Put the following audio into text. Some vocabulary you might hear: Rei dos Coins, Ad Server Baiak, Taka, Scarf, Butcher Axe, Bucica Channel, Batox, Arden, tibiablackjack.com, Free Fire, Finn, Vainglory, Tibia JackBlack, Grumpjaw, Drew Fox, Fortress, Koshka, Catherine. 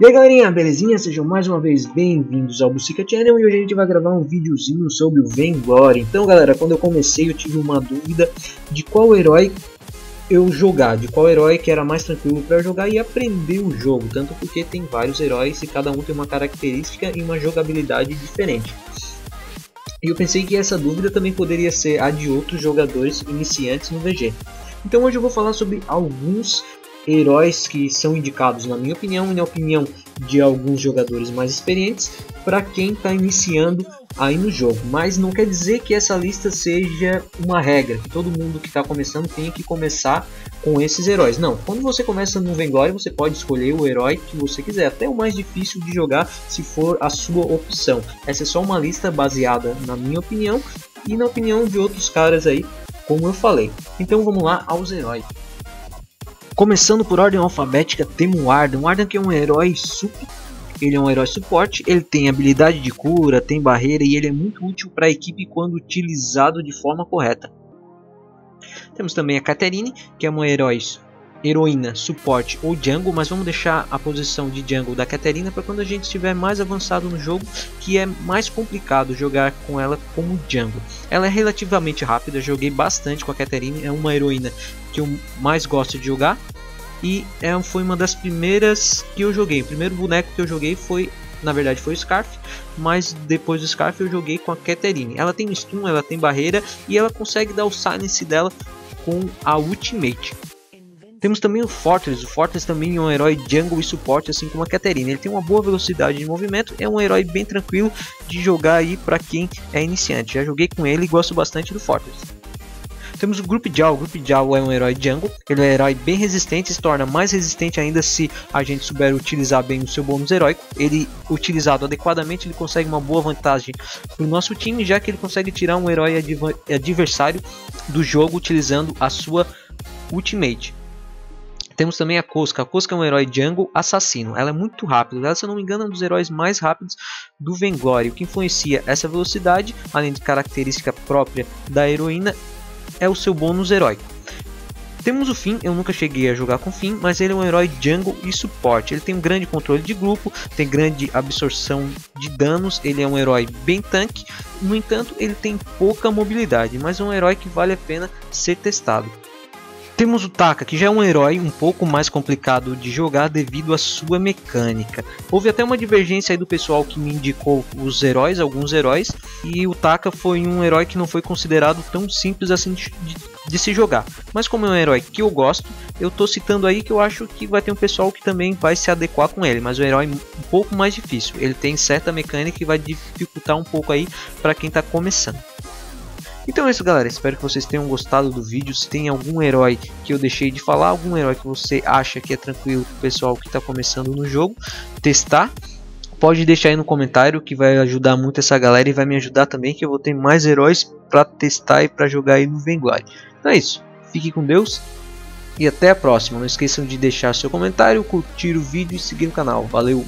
E aí galerinha, belezinha? Sejam mais uma vez bem-vindos ao Bucica Channel e hoje a gente vai gravar um videozinho sobre o Vainglory. Então galera, quando eu comecei eu tive uma dúvida de qual herói eu jogar, de qual herói que era mais tranquilo para jogar e aprender o jogo, tanto porque tem vários heróis e cada um tem uma característica e uma jogabilidade diferente. E eu pensei que essa dúvida também poderia ser a de outros jogadores iniciantes no VG. Então hoje eu vou falar sobre alguns heróis que são indicados, na minha opinião e na opinião de alguns jogadores mais experientes, para quem está iniciando aí no jogo. Mas não quer dizer que essa lista seja uma regra, que todo mundo que está começando tem que começar com esses heróis. Não, quando você começa no Vainglory você pode escolher o herói que você quiser, até o mais difícil de jogar se for a sua opção. Essa é só uma lista baseada na minha opinião e na opinião de outros caras aí, como eu falei. Então vamos lá aos heróis. Começando por ordem alfabética, temos o Arden. O Arden que é um herói super, ele é um herói suporte, ele tem habilidade de cura, tem barreira e ele é muito útil para a equipe quando utilizado de forma correta. Temos também a Catherine, que é uma heroína, suporte ou jungle, mas vamos deixar a posição de jungle da Catherine para quando a gente estiver mais avançado no jogo, que é mais complicado jogar com ela como jungle. Ela é relativamente rápida, joguei bastante com a Catherine, é uma heroína que eu mais gosto de jogar e foi uma das primeiras que eu joguei. O primeiro boneco que eu joguei foi o Scarf, mas depois do Scarf eu joguei com a Catherine. Ela tem stun, ela tem barreira e ela consegue dar o silence dela com a ultimate. Temos também o Fortress. O Fortress também é um herói jungle e suporte, assim como a Catherine. Ele tem uma boa velocidade de movimento, é um herói bem tranquilo de jogar aí para quem é iniciante. Já joguei com ele e gosto bastante do Fortress. Temos o Grumpjaw. O Grumpjaw é um herói jungle, ele é um herói bem resistente, se torna mais resistente ainda se a gente souber utilizar bem o seu bônus heróico. Ele, utilizado adequadamente, ele consegue uma boa vantagem para o nosso time, já que ele consegue tirar um herói adversário do jogo utilizando a sua ultimate. Temos também a Koshka. A Koshka é um herói jungle assassino. Ela é muito rápida. Ela, se eu não me engano, é um dos heróis mais rápidos do Vainglory. O que influencia essa velocidade, além de característica própria da heroína, é o seu bônus heróico. Temos o Finn. Eu nunca cheguei a jogar com o Finn, mas ele é um herói jungle e suporte. Ele tem um grande controle de grupo, tem grande absorção de danos. Ele é um herói bem tanque. No entanto, ele tem pouca mobilidade, mas é um herói que vale a pena ser testado. Temos o Taka, que já é um herói um pouco mais complicado de jogar devido à sua mecânica. Houve até uma divergência aí do pessoal que me indicou os heróis, alguns heróis, e o Taka foi um herói que não foi considerado tão simples assim de se jogar. Mas como é um herói que eu gosto, eu tô citando aí que eu acho que vai ter um pessoal que também vai se adequar com ele, mas o herói é um pouco mais difícil. Ele tem certa mecânica que vai dificultar um pouco aí para quem tá começando. Então é isso galera, espero que vocês tenham gostado do vídeo. Se tem algum herói que eu deixei de falar, algum herói que você acha que é tranquilo pro pessoal que está começando no jogo testar, pode deixar aí no comentário que vai ajudar muito essa galera e vai me ajudar também, que eu vou ter mais heróis para testar e para jogar aí no Vainglory. Então é isso, fique com Deus e até a próxima. Não esqueçam de deixar seu comentário, curtir o vídeo e seguir o canal. Valeu!